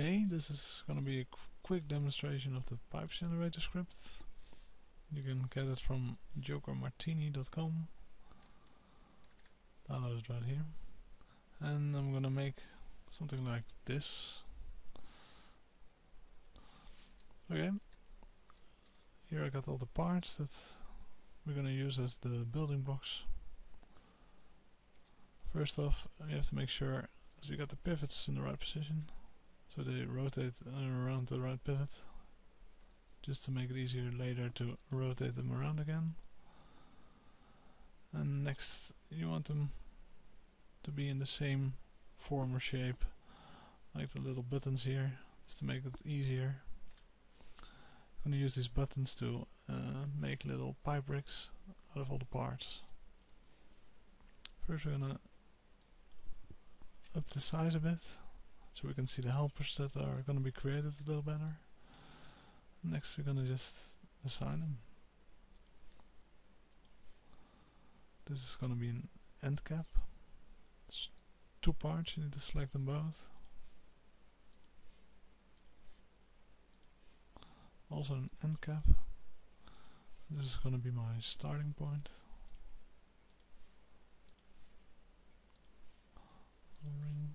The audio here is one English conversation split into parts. Okay, this is going to be a quick demonstration of the pipe generator script. You can get it from jokermartini.com. Download it right here. And I'm going to make something like this. Okay, here I got all the parts that we're going to use as the building blocks. First off, you have to make sure that you got the pivots in the right position, so they rotate around the right pivot, just to make it easier later to rotate them around again. And next, you want them to be in the same form or shape, like the little buttons here, just to make it easier. I'm going to use these buttons to make little pipe bricks out of all the parts. First we're going to up the size a bit, so we can see the helpers that are going to be created a little better. Next we're going to just assign them. This is going to be an end cap. It's two parts, you need to select them both. Also an end cap. This is going to be my starting point. Ring.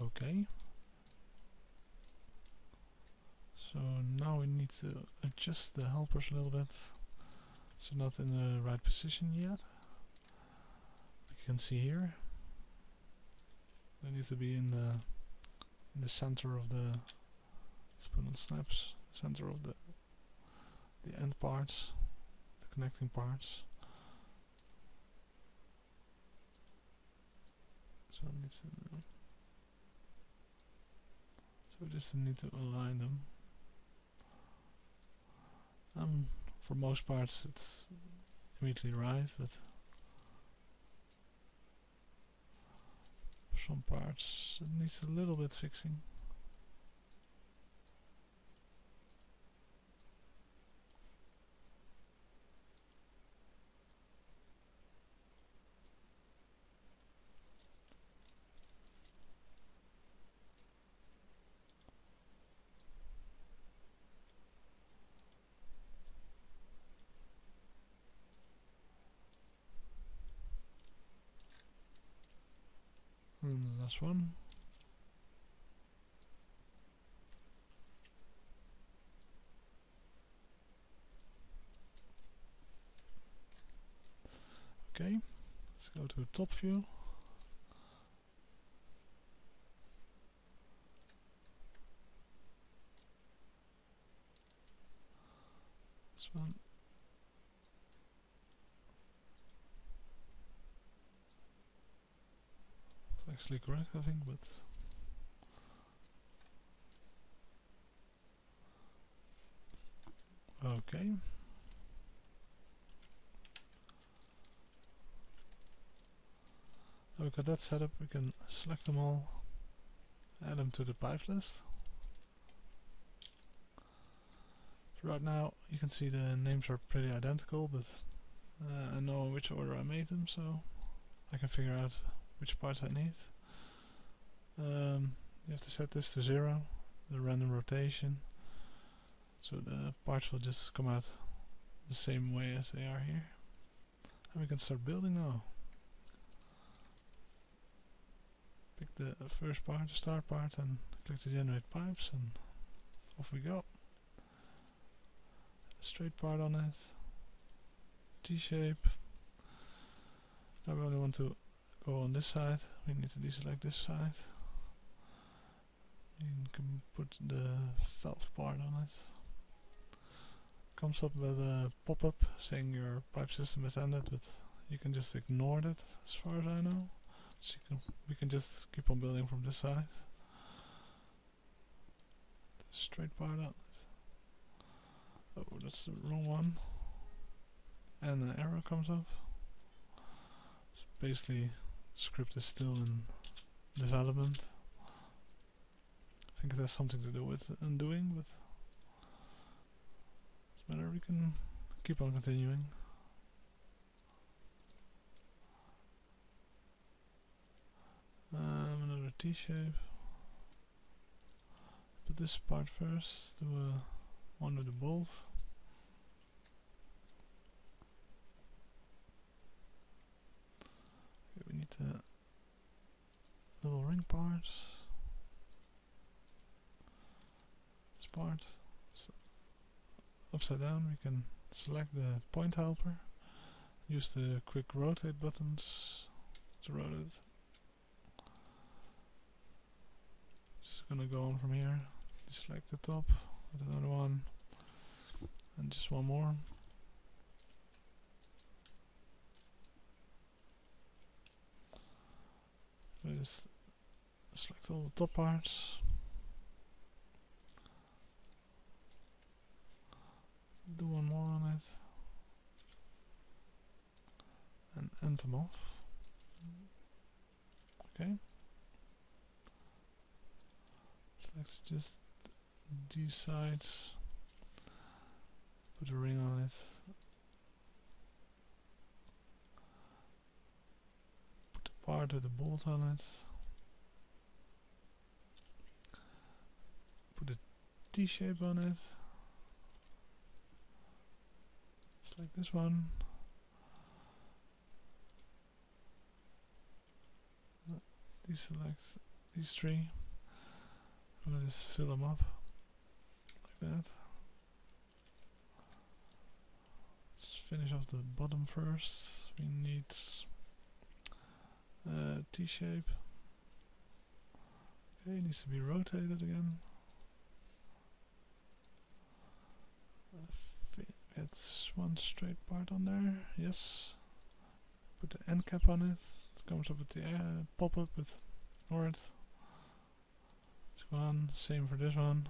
Okay. So now we need to adjust the helpers a little bit. So not in the right position yet. Like you can see here. They need to be in the center of the, let's put on snaps, center of the end parts, the connecting parts. So I need to, so we just need to align them. For most parts it's immediately right, but some parts it needs a little bit fixing. And the last one. Okay, let's go to top view. This one. Actually correct, I think, but okay. Now we've got that set up, we can select them all, add them to the pipe list. So right now you can see the names are pretty identical, but I know in which order I made them, so I can figure out which parts I need. You have to set this to 0, the random rotation, so the parts will just come out the same way as they are here. And we can start building now. Pick the first part, the start part, and click to generate pipes, and off we go. Straight part on it, T-shape. Now we only want to go on this side, we need to deselect this side. You can put the valve part on it. Comes up with a pop-up saying your pipe system has ended, but you can just ignore that as far as I know. So we can just keep on building from this side. The straight part on it. Oh, that's the wrong one. And an error comes up. So basically, script is still in development. I think it has something to do with undoing, but it's better we can keep on continuing. T-shape. Put this part first, do one with the bolt. Okay, we need the little ring part. This part. So upside down we can select the point helper. Use the quick rotate buttons to rotate. Just gonna go on from here. Select the top with another one, and just one more. Just select all the top parts. Do one more on it. And end them off. Okay. Let's just these sides, put a ring on it, put a part with a bolt on it, put a T-shape on it, just like this one. Deselect these three. We'll just fill them up like that. Let's finish off the bottom first. We need a T-shape. Okay, it needs to be rotated again. It's one straight part on there. Yes. Put the end cap on it. It comes up with the pop-up with north. One, same for this one.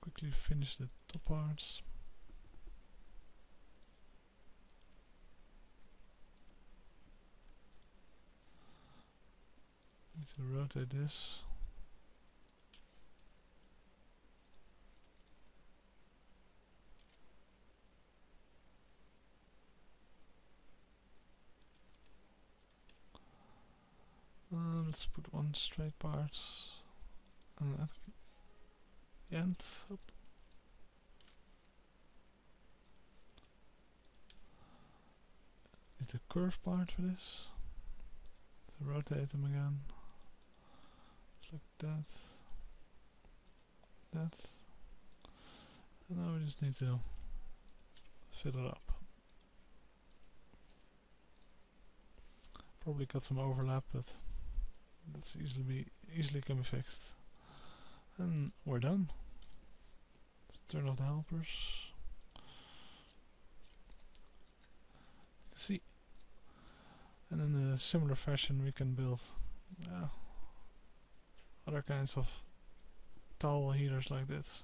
Quickly finish the top parts. Need to rotate this. Let's put one straight part and at the end up. Need a curve part for this. So rotate them again. Like that. That. And now we just need to fill it up. Probably got some overlap, but that's easily can be fixed. And we're done. Let's turn off the helpers. You can see. And in a similar fashion we can build other kinds of towel heaters like this.